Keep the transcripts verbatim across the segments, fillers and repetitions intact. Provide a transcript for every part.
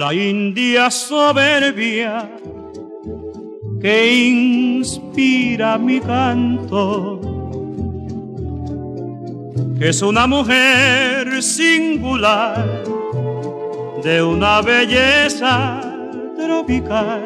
la india soberbia que inspira mi canto, que es una mujer singular, de una belleza tropical.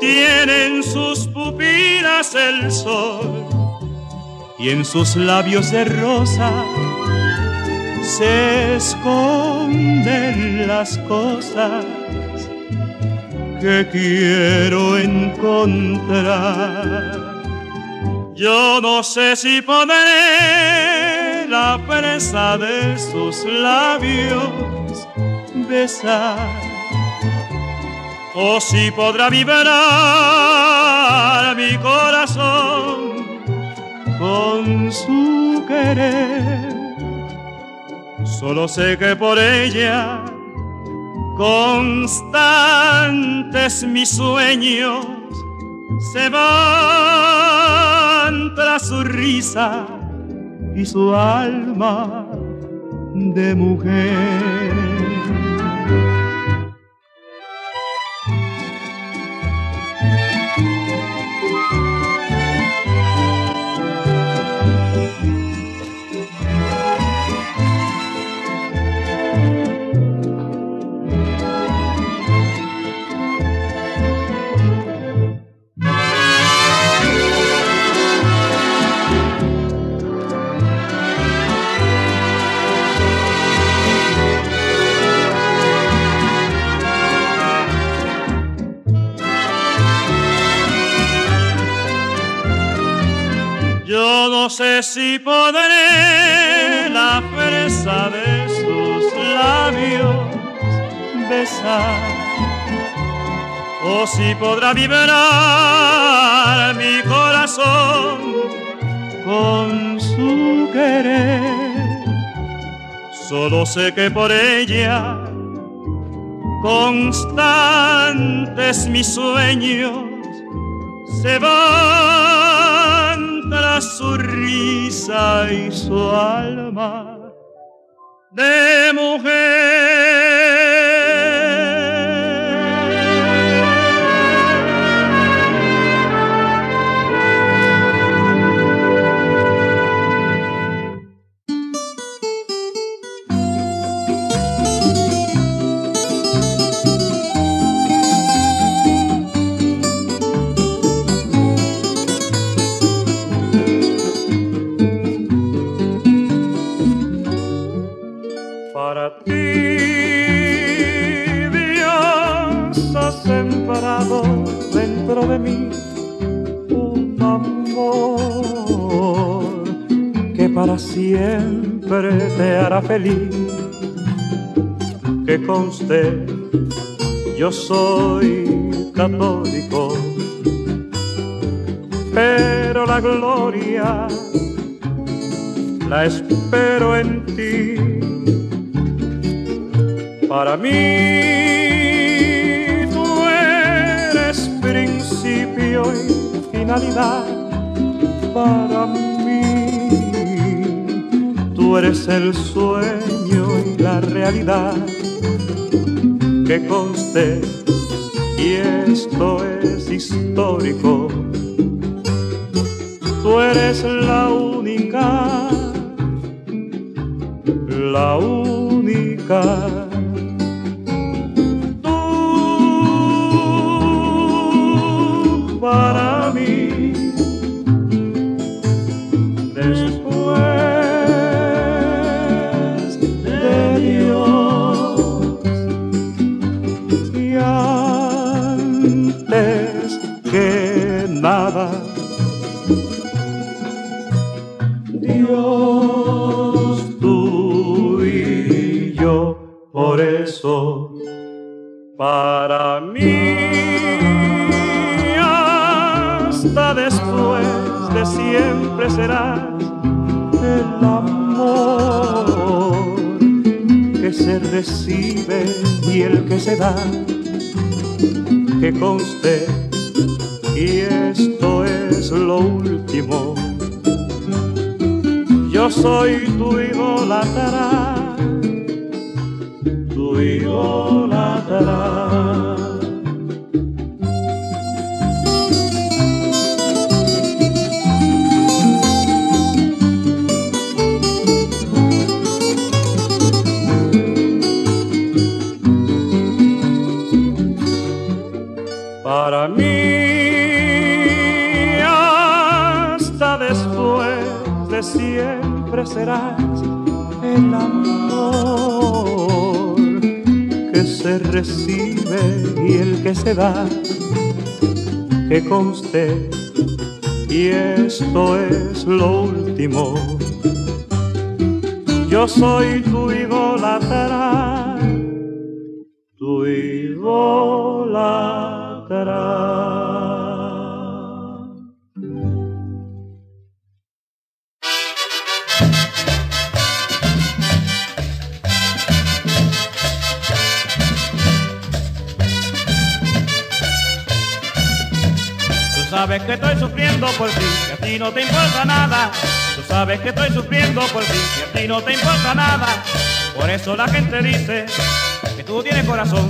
Tiene en sus pupilas el sol y en sus labios de rosa se esconden las cosas que quiero encontrar. Yo no sé si podré la presa de sus labios besar, o si podrá vibrar mi corazón con su querer. Solo sé que por ella constantes mis sueños se van tras su risa y su alma de mujer. No sé si podré la presa de sus labios besar, o si podrá vibrar mi corazón con su querer. Solo sé que por ella constantes mis sueños se van tras su risa y su alma de mujer. Para ti Dios ha sembrado dentro de mí un amor que para siempre te hará feliz. Que conste, yo soy católico, pero la gloria la espero en ti. Para mí tú eres principio y finalidad. Para mí tú eres el sueño y la realidad. Que conste, y esto es histórico, tú eres la única, la única. Para mí, después de Dios y antes que nada, Dios, tú y yo. Por eso, para mí, hasta después de siempre serás el amor que se recibe y el que se da. Que conste, y esto es lo último, yo soy tu idólatra, tu idólatra. ofrecerás el amor que se recibe y el que se da, que conste, y esto es lo último. Yo soy tu idólatra, tu idólatra. Tú sabes que estoy sufriendo por ti, que a ti no te importa nada. Tú sabes que estoy sufriendo por ti, que a ti no te importa nada. Por eso la gente dice que tú tienes corazón.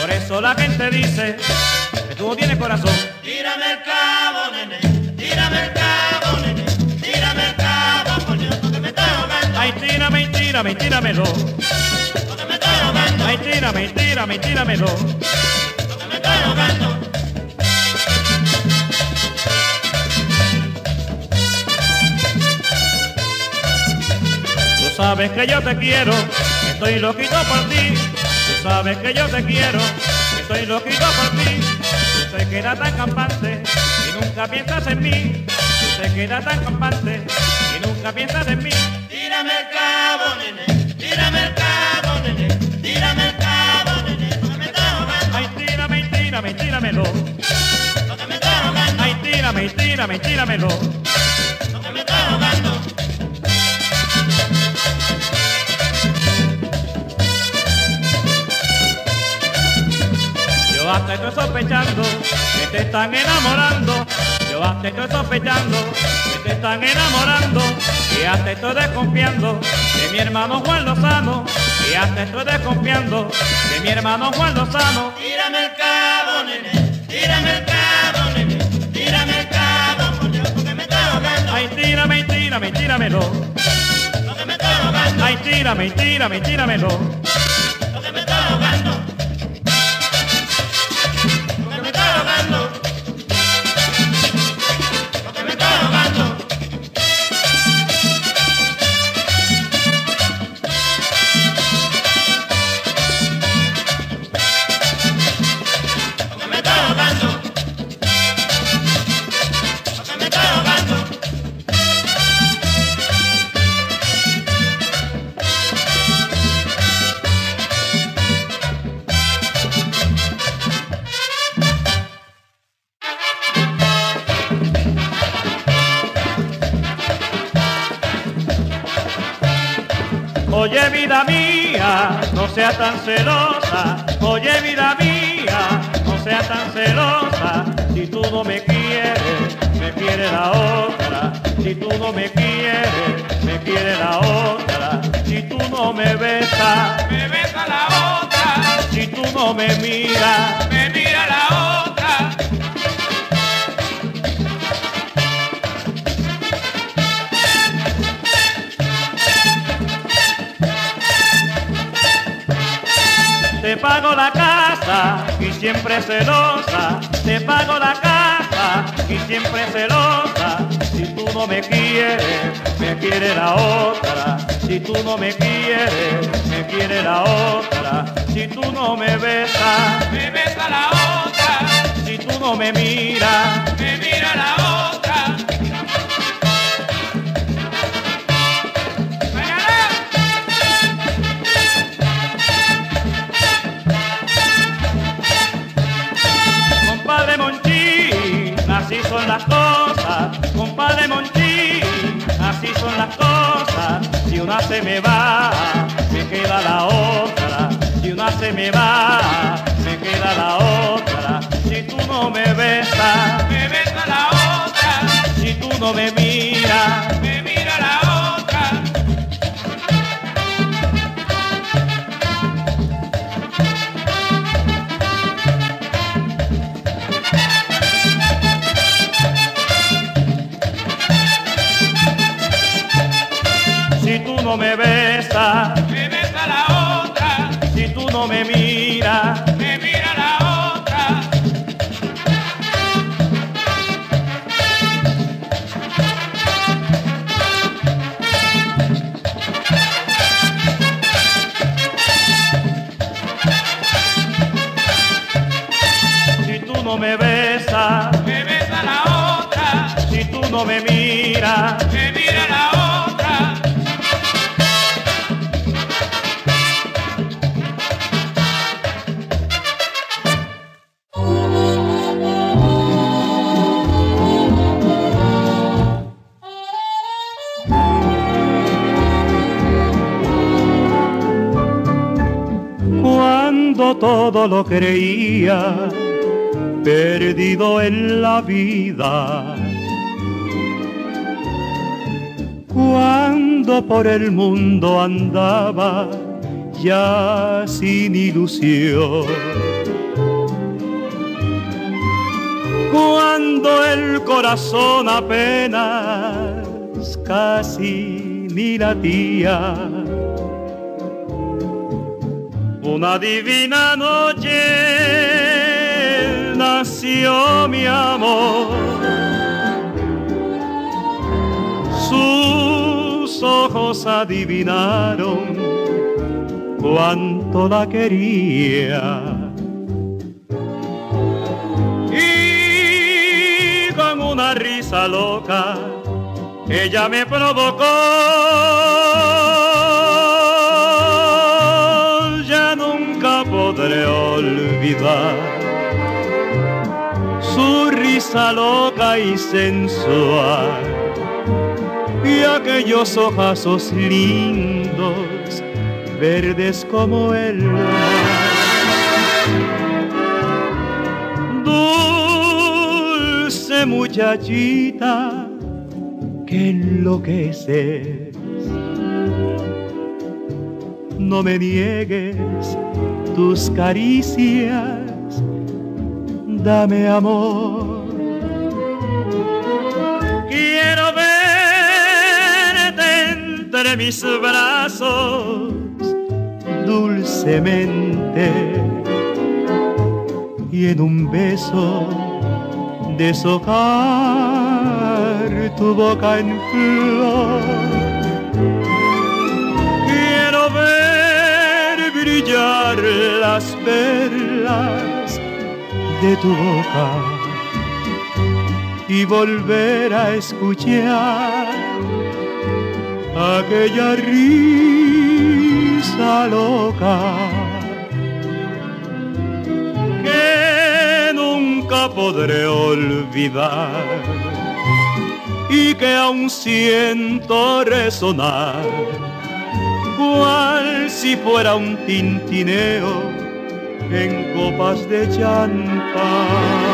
Por eso la gente dice que tú tienes corazón. Tírame el cabo, nene, tírame el cabo, nene, tírame el cabo, por Dios, porque me está ahogando. Ay, tírame y tírame y tíramelo, porque me está ahogando. Ay, tírame y tírame y tíramelo, porque me está ahogando. Tú sabes que yo te quiero, que estoy loquito por ti. Tú sabes que yo te quiero, que estoy loquito por ti. Tú te quedas tan campante y nunca piensas en mí. Tú te quedas tan campante y nunca piensas en mí. Tírame el cabo, nene, tírame el cabo, nene, tírame el cabo, nene, porque me está ahogando. Ay, tírame y tírame y tíramelo, porque me está ahogando. Ay, tírame y tírame y tíramelo, porque me está ahogando. Yo hasta estoy sospechando que te están enamorando. Yo hasta estoy sospechando que te están enamorando. Y hasta estoy desconfiando de mi hermano Juan Lozano. Y hasta estoy desconfiando de mi hermano Juan Lozano. Tírame el cabo, nene, tírame el cabo, nene, tírame el cabo, por Dios, porque me está ahogando. Ay, tírame y tírame y tíramelo, porque me está ahogando. Ay, tírame y tírame y tíramelo, porque me está ahogando. Oye, vida mía, no seas tan celosa. Oye, vida mía, no seas tan celosa. Si tú no me quieres, me quiere la otra. Si tú no me quieres, me quiere la otra. Si tú no me besas, me besa la otra. Si tú no me miras, me mira la otra. Te pago la casa y siempre celosa. Te pago la casa y siempre celosa. Si tú no me quieres, me quiere la otra. Si tú no me quieres, me quiere la otra. Si tú no me besas, me besa la otra. Si tú no me miras, me mira la otra. Así son las cosas, compadre Monchi, así son las cosas. Si una se me va, me queda la otra. Si una se me va, me queda la otra. Si tú no me besas, me besa la otra. Si tú no me miras, me mira la otra. Si tú no me besas, me besa la otra. Si tú no me miras, me mira la otra. mundo me mira, me mira la otra. Cuando todo lo creía perdido en la vida, cuando por el mundo andaba ya sin ilusión, cuando el corazón apenas casi ni latía, una divina noche nació mi amor. Sus ojos adivinaron cuánto la quería, y con una risa loca ella me provocó. Ya nunca podré olvidar su risa loca y sensual, y aquellos ojazos lindos, verdes como el mar. Dulce muchachita, que enloqueces, no me niegues tus caricias, dame amor. Quiero verte entre mis brazos dulcemente, y en un beso deshojar tu boca en flor. Quiero ver brillar las perlas de tu boca y volver a escuchar aquella risa loca que nunca podré olvidar, y que aún siento resonar cual si fuera un tintineo en copas de champán.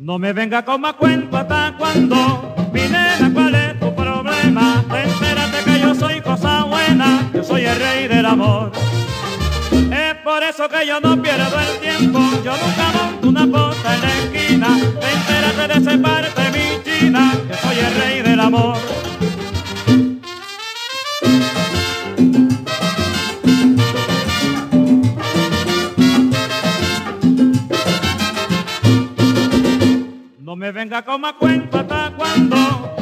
No me venga con más cuento hasta cuando, mi nena, ¿cuál es tu problema? Entérate que yo soy cosa buena, yo soy el rey del amor. Por eso que yo no pierdo el tiempo, yo nunca monto una posta en la esquina. Entérate de separarte mi china, que soy el rey del amor. No me venga con más cuento hasta cuando,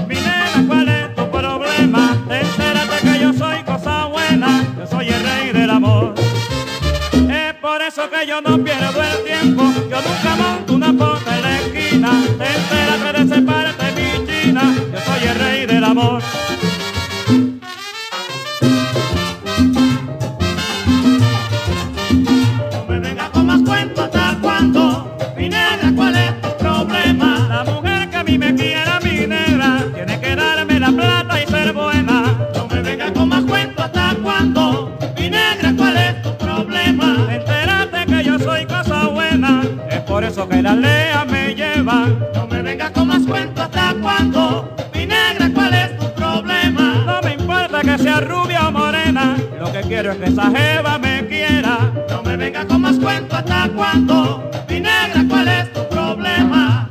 mi nena, ¿cuál es tu problema? Entérate que yo soy cosa buena, que soy el rey del amor. Por eso que yo no pierdo el tiempo, yo nunca monto una posta en la esquina. Entérate de separarte mi china, yo soy el rey del amor. No me venga con más cuentos hasta cuando, mi negra, ¿cuál es tu problema? La mujer que a mí me quiera, mi negra, tiene que darme la plata y ser buena. No me venga con más cuentos hasta cuando, mi negra, ¿cuál es tu problema? Por eso que la lea me lleva. No me venga con más cuento hasta cuando, mi negra, ¿cuál es tu problema? No me importa que sea rubia o morena, lo que quiero es que esa jeva me quiera. No me venga con más cuento hasta cuando, mi negra, ¿cuál es tu problema?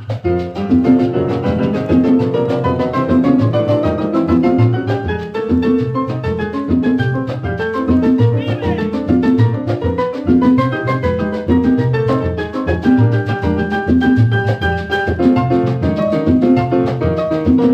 Thank you.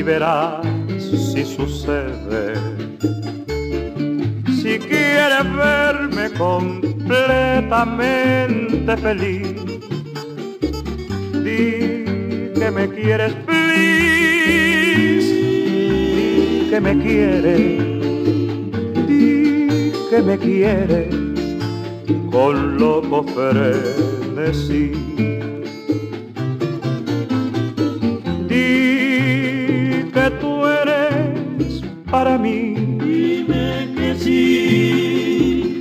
y verás si sucede. Si quieres verme completamente feliz, di que me quieres, please. Di que me quieres, di que me quieres con loco frenesí. Di que tú eres para mí, dime que sí,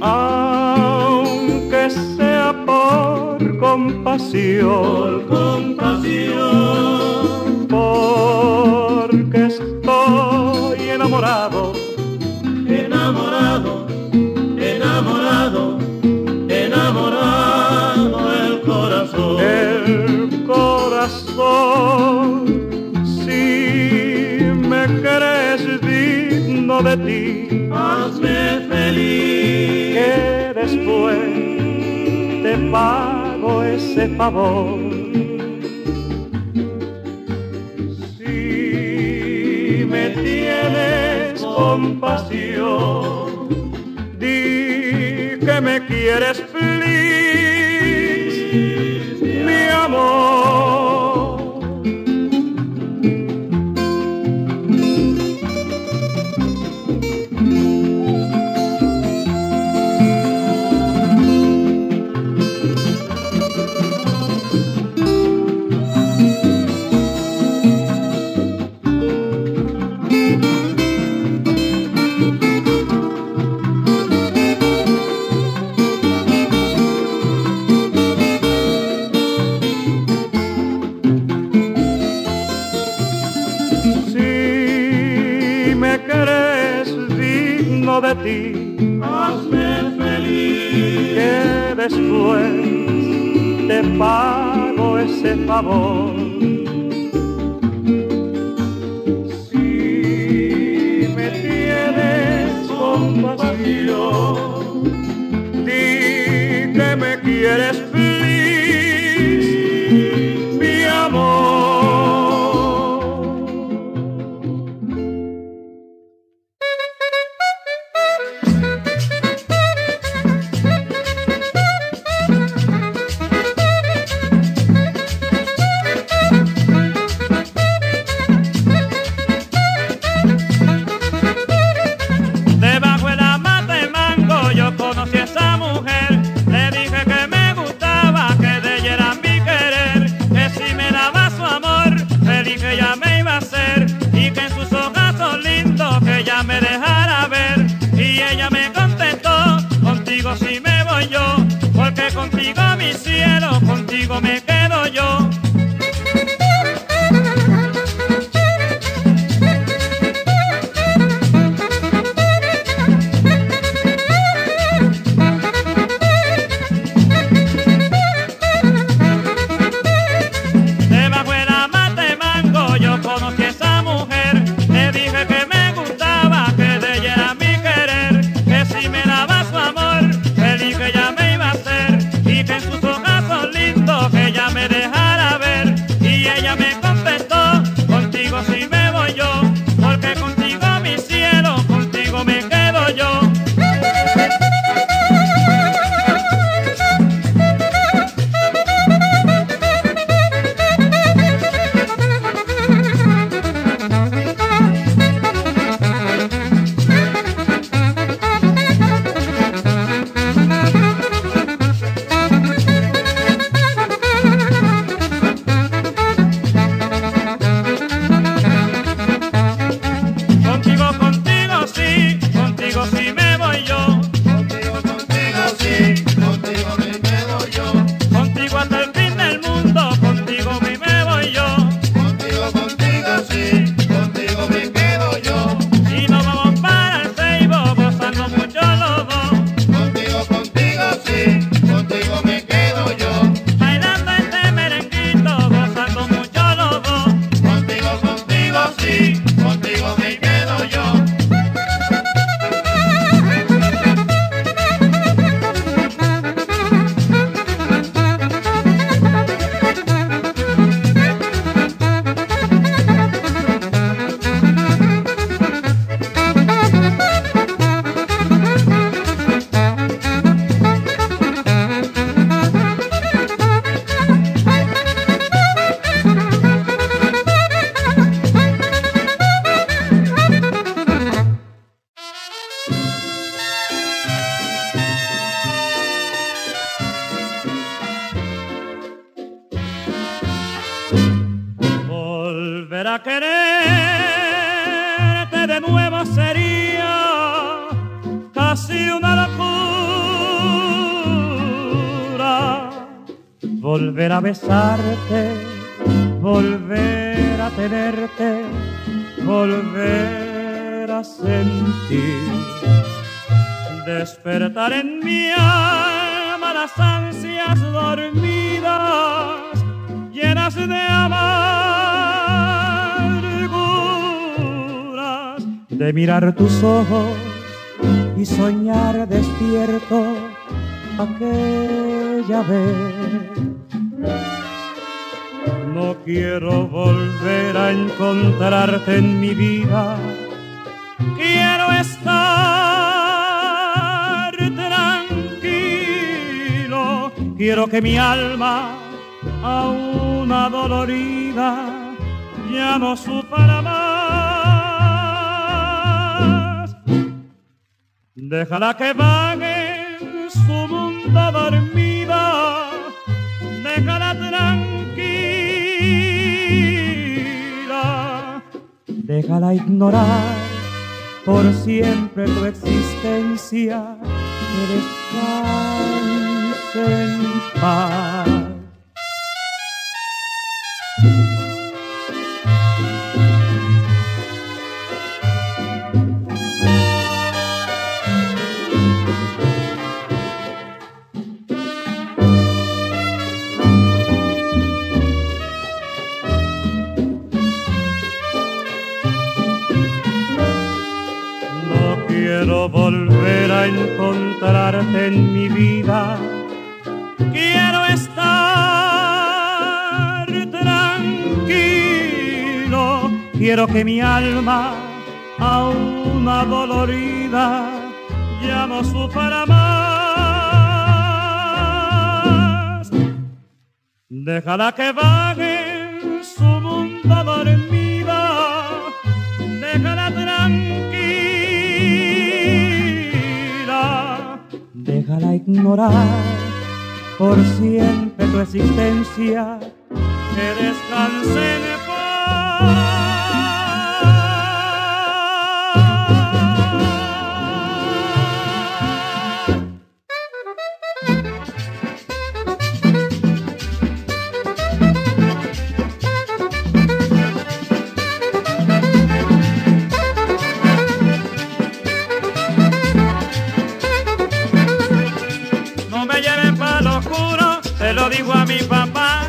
aunque sea por compasión, por compasión, porque estoy enamorado, enamorado, enamorado, enamorado el corazón, el corazón. Si me crees digno de ti, hazme feliz, que después te pago ese favor. Si me tienes compasión, di que me quieres feliz, mi amor. De ti, hazme feliz, que después te pago ese favor. Si me tienes compasión, di que me quieres feliz, mi amor. volver a besarte, volver a tenerte, volver a sentir, despertar en mi alma las ansias dormidas, llenas de amarguras, de mirar tus ojos y soñar despierto aquella vez. No quiero volver a encontrarte en mi vida, quiero estar tranquilo, quiero que mi alma, aún adolorida, ya no sufra más. Déjala que vague en su mundo dormida, déjala tranquila, déjala ignorar por siempre tu existencia, que descanse en paz. Quiero volver a encontrarte en mi vida, quiero estar tranquilo, quiero que mi alma, aún adolorida, ya no sufra más. Déjala que vague en su mundo dormida, déjala tranquila, déjala ignorar por siempre tu existencia, que descanse en paz. Se lo digo a mi papá,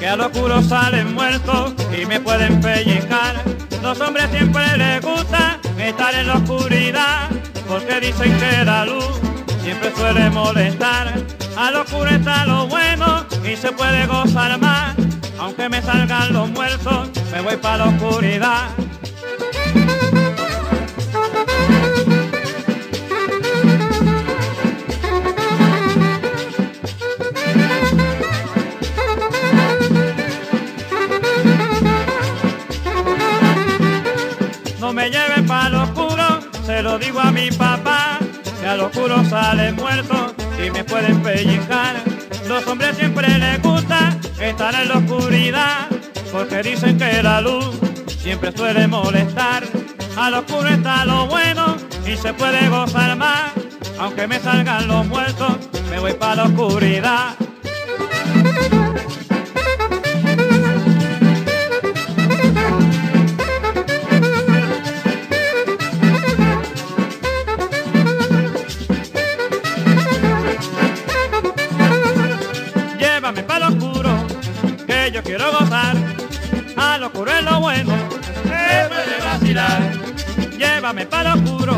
que a lo oscuro salen muertos y me pueden pellizcar. Los hombres siempre les gusta estar en la oscuridad, porque dicen que la luz siempre suele molestar. A lo oscuro está lo bueno y se puede gozar más. Aunque me salgan los muertos, me voy para la oscuridad. No me lleven pa' lo oscuro, se lo digo a mi papá, que a lo oscuro salen muertos y me pueden pellizcar. Los hombres siempre les gusta estar en la oscuridad, porque dicen que la luz siempre suele molestar. A lo oscuro está lo bueno y se puede gozar más. Aunque me salgan los muertos, me voy pa' la oscuridad. Llévame pa' lo oscuro, que yo quiero gozar. A lo oscuro es lo bueno, que puede vacilar. Llévame pa' lo oscuro,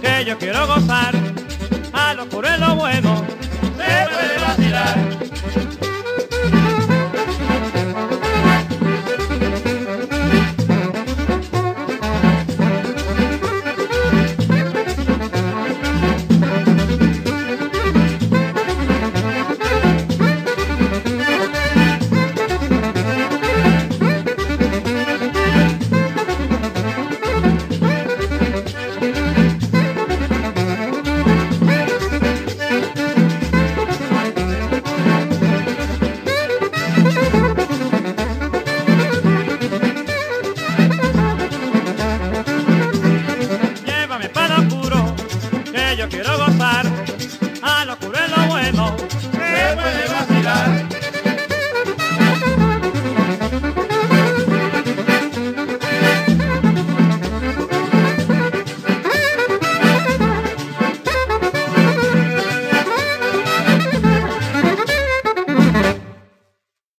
que yo quiero gozar. A lo oscuro es lo bueno, se puede vacilar.